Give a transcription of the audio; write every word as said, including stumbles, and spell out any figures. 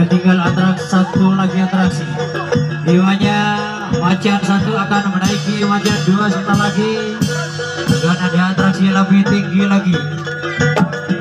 sudah tinggal atraksi satu lagi atraksi. Iwanya macan satu akan menaiki macan dua sebentar lagi. Dan ada atraksi lebih tinggi lagi.